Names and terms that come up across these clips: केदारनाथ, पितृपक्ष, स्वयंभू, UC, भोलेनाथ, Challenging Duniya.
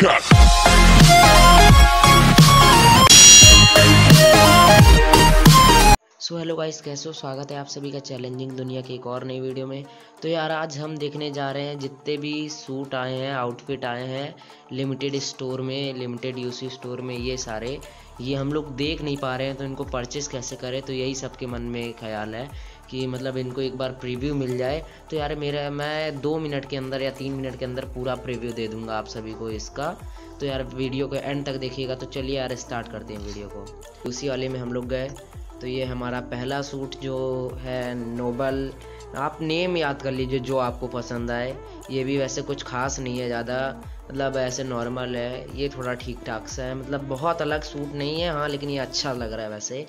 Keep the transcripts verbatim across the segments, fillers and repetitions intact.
So hello guys, कैसे हो? स्वागत है आप सभी का चैलेंजिंग दुनिया की एक और नई वीडियो में। तो यार आज हम देखने जा रहे हैं जितने भी सूट आए हैं, आउटफिट आए हैं लिमिटेड स्टोर में, लिमिटेड यूसी स्टोर में, ये सारे ये हम लोग देख नहीं पा रहे हैं तो इनको परचेस कैसे करें। तो यही सबके मन में ख्याल है कि मतलब इनको एक बार प्रीव्यू मिल जाए तो यार मेरा मैं दो मिनट के अंदर या तीन मिनट के अंदर पूरा प्रीव्यू दे दूंगा आप सभी को इसका। तो यार वीडियो को एंड तक देखिएगा। तो चलिए यार स्टार्ट करते हैं वीडियो को। उसी वाले में हम लोग गए तो ये हमारा पहला सूट जो है नोबल, आप नेम याद कर लीजिए जो आपको पसंद आए। ये भी वैसे कुछ खास नहीं है ज़्यादा, मतलब ऐसे नॉर्मल है, ये थोड़ा ठीक ठाक सा है, मतलब बहुत अलग सूट नहीं है हाँ, लेकिन ये अच्छा लग रहा है वैसे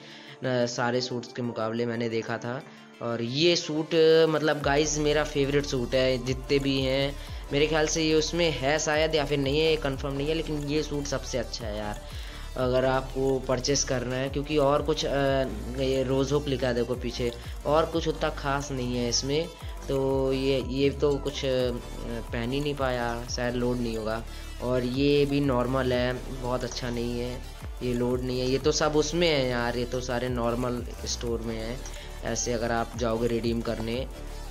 सारे सूट्स के मुकाबले मैंने देखा था। और ये सूट मतलब गाइस मेरा फेवरेट सूट है जितने भी हैं, मेरे ख्याल से ये उसमें है शायद या फिर नहीं है, कंफर्म नहीं है, लेकिन ये सूट सबसे अच्छा है यार अगर आपको परचेस करना है, क्योंकि और कुछ आ, ये रोज़ हुक लिखा है देखो पीछे, और कुछ उतना ख़ास नहीं है इसमें। तो ये ये तो कुछ पहन ही नहीं पाया, शायद लोड नहीं होगा। और ये भी नॉर्मल है, बहुत अच्छा नहीं है, ये लोड नहीं है। ये तो सब उसमें है यार, ये तो सारे नॉर्मल स्टोर में है ऐसे अगर आप जाओगे रिडीम करने।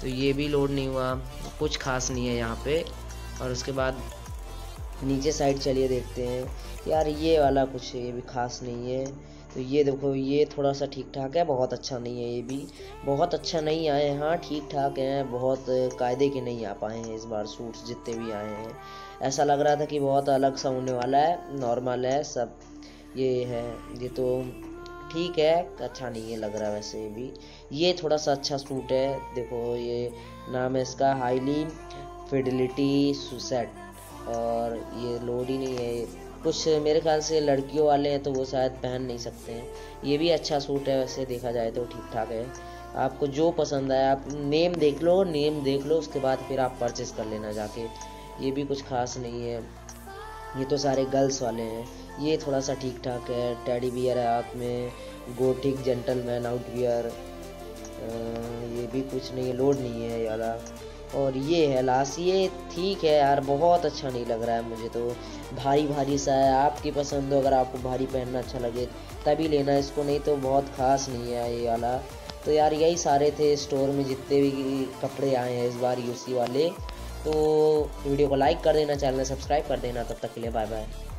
तो ये भी लोड नहीं हुआ, कुछ खास नहीं है यहाँ पे। और उसके बाद नीचे साइड चलिए देखते हैं यार, ये वाला कुछ ये भी खास नहीं है। तो ये देखो ये थोड़ा सा ठीक ठाक है, बहुत अच्छा नहीं है, ये भी बहुत अच्छा नहीं आए हाँ, ठीक ठाक हैं, बहुत कायदे के नहीं आ पाए हैं इस बार सूट्स जितने भी आए हैं। ऐसा लग रहा था कि बहुत अलग सा होने वाला है, नॉर्मल है सब ये है, ये तो ठीक है, अच्छा नहीं है लग रहा वैसे भी। ये थोड़ा सा अच्छा सूट है, देखो ये नाम है इसका हाईली फिडिलिटी सूसेट, और ये लोड ही नहीं है कुछ, मेरे ख्याल से लड़कियों वाले हैं तो वो शायद पहन नहीं सकते हैं। ये भी अच्छा सूट है वैसे देखा जाए तो, ठीक ठाक है। आपको जो पसंद आए आप नेम देख लो, नेम देख लो उसके बाद फिर आप परचेस कर लेना जाके। ये भी कुछ खास नहीं है, ये तो सारे गर्ल्स वाले हैं। ये थोड़ा सा ठीक ठाक है, टेडी बियर है हाथ में, गोटिक जेंटलमैन आउटवियर, ये भी कुछ नहीं है, लोड नहीं है ये वाला। और ये है लास्ट, ये ठीक है यार, बहुत अच्छा नहीं लग रहा है मुझे तो, भारी भारी सा है। आपकी पसंद हो, अगर आपको भारी पहनना अच्छा लगे तभी लेना इसको, नहीं तो बहुत खास नहीं है ये वाला। तो यार यही सारे थे स्टोर में जितने भी कपड़े आए हैं इस बार यूसी वाले। तो वीडियो को लाइक कर देना, चैनल सब्सक्राइब कर देना। तब तक के लिए बाय बाय।